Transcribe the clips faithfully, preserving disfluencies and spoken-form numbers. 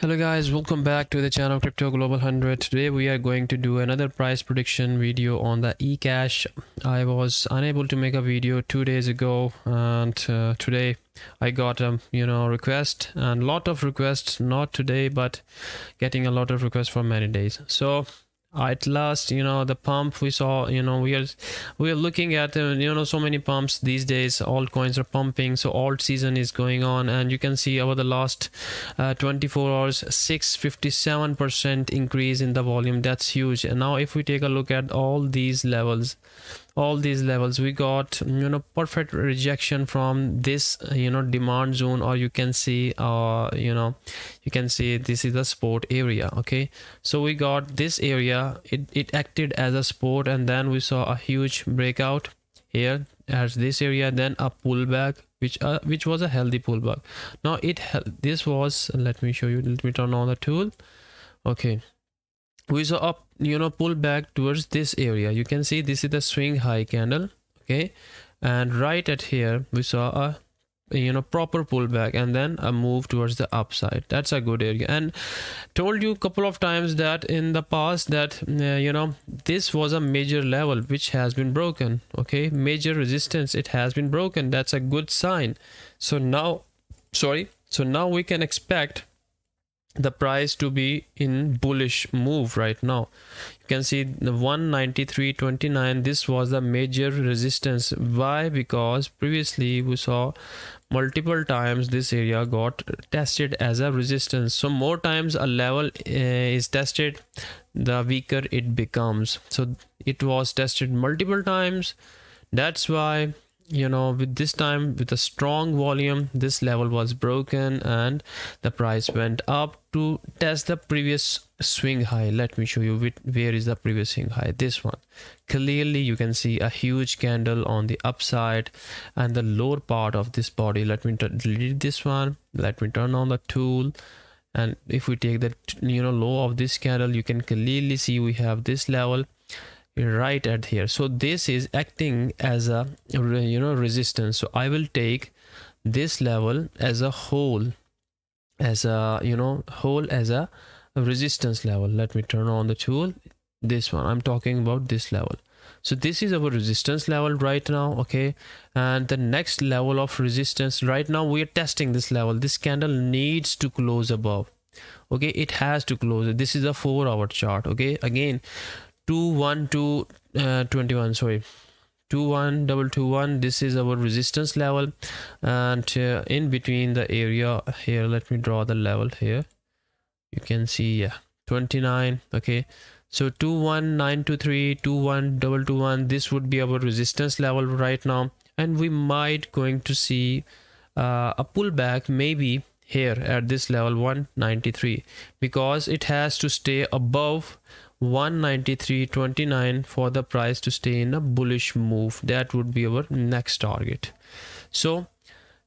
Hello guys, welcome back to the channel Crypto Global one hundred. Today we are going to do another price prediction video on the eCash. I was unable to make a video two days ago, and uh, today I got um you know request, and lot of requests, not today but getting a lot of requests for many days. So at last, you know, the pump we saw, you know, we are we are looking at, you know, so many pumps these days. Altcoins are pumping, so alt season is going on, and you can see over the last uh, twenty-four hours, six hundred fifty-seven percent increase in the volume. That's huge. And now if we take a look at all these levels, all these levels we got, you know, perfect rejection from this, you know, demand zone, or you can see uh you know you can see this is the support area. Okay, so we got this area, it, it acted as a support, and then we saw a huge breakout here as this area, then a pullback which uh, which was a healthy pullback. Now it this was, let me show you, let me turn on the tool. Okay, we saw up, you know, pull back towards this area. You can see this is the swing high candle. Okay, and right at here we saw a, you know, proper pullback, and then a move towards the upside. That's a good area. And told you a couple of times that in the past that uh, you know, this was a major level which has been broken. Okay, major resistance, it has been broken. That's a good sign. So now sorry so now we can expect the price to be in bullish move. Right now you can see the one ninety-three twenty-nine, this was the major resistance. Why? Because previously we saw multiple times this area got tested as a resistance. So more times a level uh, is tested, the weaker it becomes. So it was tested multiple times. That's why, you know, with this time, with a strong volume, this level was broken and the price went up to test the previous swing high. Let me show you with, where is the previous swing high. This one, clearly you can see a huge candle on the upside and the lower part of this body. Let me delete this one, let me turn on the tool, and if we take the, you know, low of this candle, you can clearly see we have this level right at here. So this is acting as a, you know, resistance. So I will take this level as a whole, as a, you know, whole as a resistance level. Let me turn on the tool. This one, I'm talking about this level. So this is our resistance level right now. Okay, and the next level of resistance, right now we are testing this level. This candle needs to close above. Okay, it has to close. This is a four hour chart. Okay, again two one two twenty-one, sorry, two one two two one, this is our resistance level, and uh, in between the area here, let me draw the level here. You can see, yeah, twenty-nine. Okay, so two one nine two three, two one two two one, this would be our resistance level right now, and we might going to see uh, a pullback maybe here at this level one ninety-three, because it has to stay above one ninety-three twenty-nine for the price to stay in a bullish move. That would be our next target. So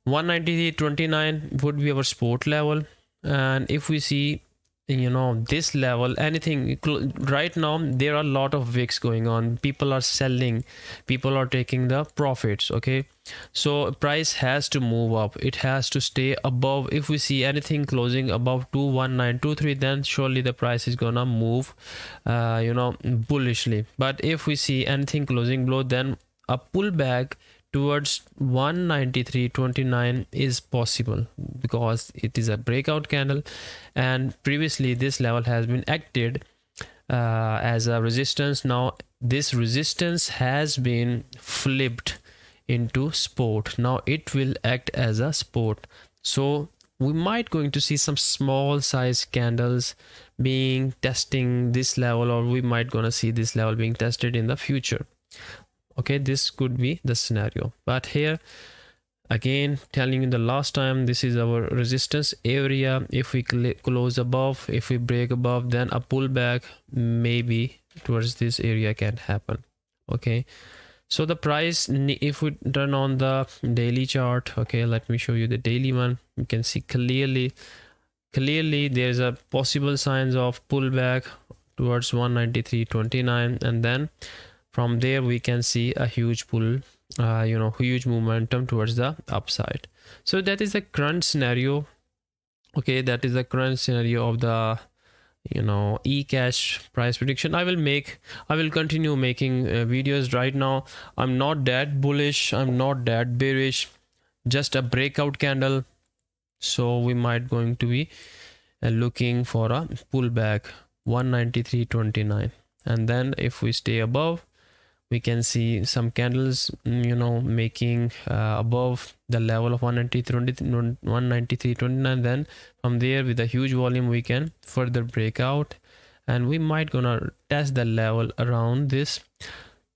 one ninety-three twenty-nine would be our support level, and if we see, you know, this level, anything right now, there are a lot of wicks going on. People are selling, people are taking the profits. Okay, so price has to move up, it has to stay above. If we see anything closing above two one nine two three, then surely the price is gonna move uh, you know, bullishly. But if we see anything closing below, then a pullback towards one ninety-three twenty-nine is possible, because it is a breakout candle, and previously this level has been acted uh, as a resistance. Now this resistance has been flipped into support. Now it will act as a support. So we might going to see some small size candles being testing this level, or we might gonna see this level being tested in the future. Okay, this could be the scenario. But here again, telling you the last time, this is our resistance area. If we close above, if we break above, then a pullback maybe towards this area can happen. Okay, so the price, if we turn on the daily chart, okay, let me show you the daily one. You can see clearly clearly there's a possible signs of pullback towards one ninety-three twenty-nine, and then from there we can see a huge pull, uh, you know, huge momentum towards the upside. So that is the current scenario Okay, that is the current scenario of the, you know, eCash price prediction. I will make, I will continue making uh, videos. Right now I'm not that bullish, I'm not that bearish, just a breakout candle, so we might going to be uh, looking for a pullback one ninety-three twenty-nine, and then if we stay above, we can see some candles, you know, making uh, above the level of one ninety-three twenty-nine. Then from there, with a huge volume, we can further break out, and we might gonna test the level around this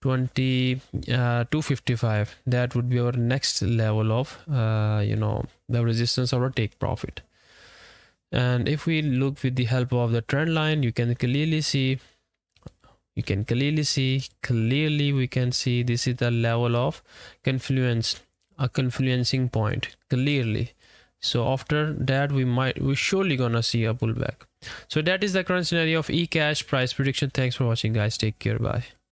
twenty-two fifty-five. That would be our next level of, uh, you know, the resistance or take profit. And if we look with the help of the trend line, you can clearly see. You can clearly see, clearly we can see this is the level of confluence, a confluencing point clearly. So after that, we might, we surely gonna see a pullback. So that is the current scenario of eCash price prediction. Thanks for watching, guys. Take care. Bye.